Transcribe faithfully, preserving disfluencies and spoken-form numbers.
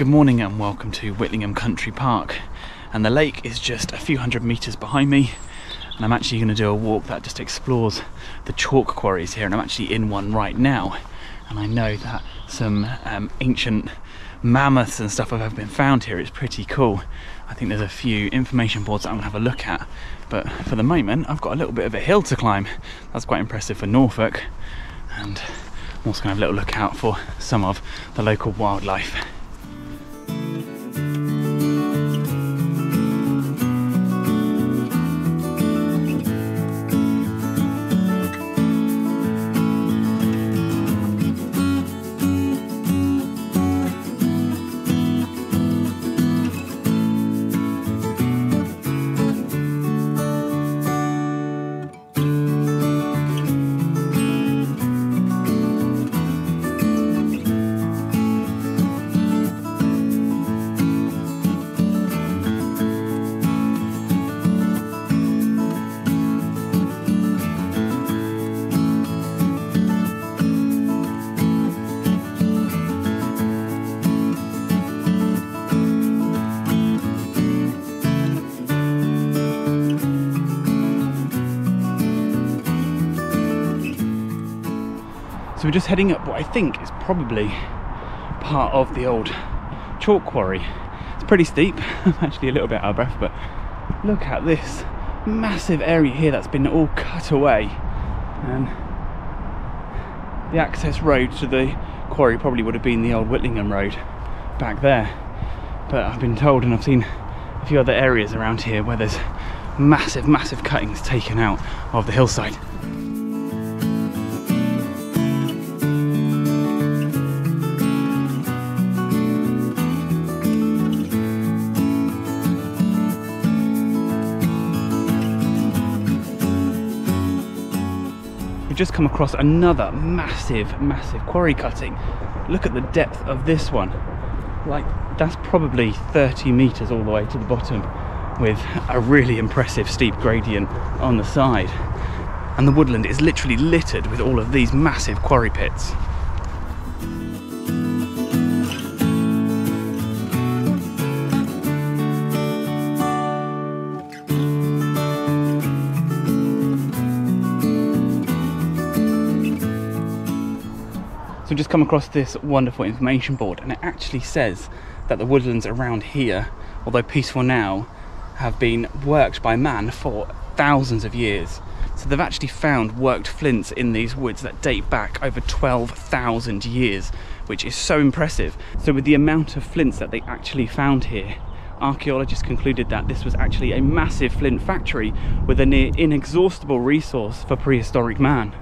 Good morning and welcome to Whitlingham Country Park, and the lake is just a few hundred metres behind me, and I'm actually going to do a walk that just explores the chalk quarries here, and I'm actually in one right now. And I know that some um, ancient mammoths and stuff have been found here. It's pretty cool. I think there's a few information boards that I'm going to have a look at, but for the moment I've got a little bit of a hill to climb. That's quite impressive for Norfolk, and I'm also going to have a little look out for some of the local wildlife. So we're just heading up what I think is probably part of the old chalk quarry. It's pretty steep. I'm actually a little bit out of breath, but look at this massive area here that's been all cut away. And the access road to the quarry probably would have been the old Whitlingham Road back there. But I've been told, and I've seen a few other areas around here where there's massive, massive cuttings taken out of the hillside. Just come across another massive massive quarry cutting. Look at the depth of this one. Like, that's probably thirty meters all the way to the bottom, with a really impressive steep gradient on the side, and the woodland is literally littered with all of these massive quarry pits. So just come across this wonderful information board, and it actually says that the woodlands around here, although peaceful now, have been worked by man for thousands of years. So they've actually found worked flints in these woods that date back over twelve thousand years, which is so impressive. So with the amount of flints that they actually found here, archaeologists concluded that this was actually a massive flint factory with a near inexhaustible resource for prehistoric man.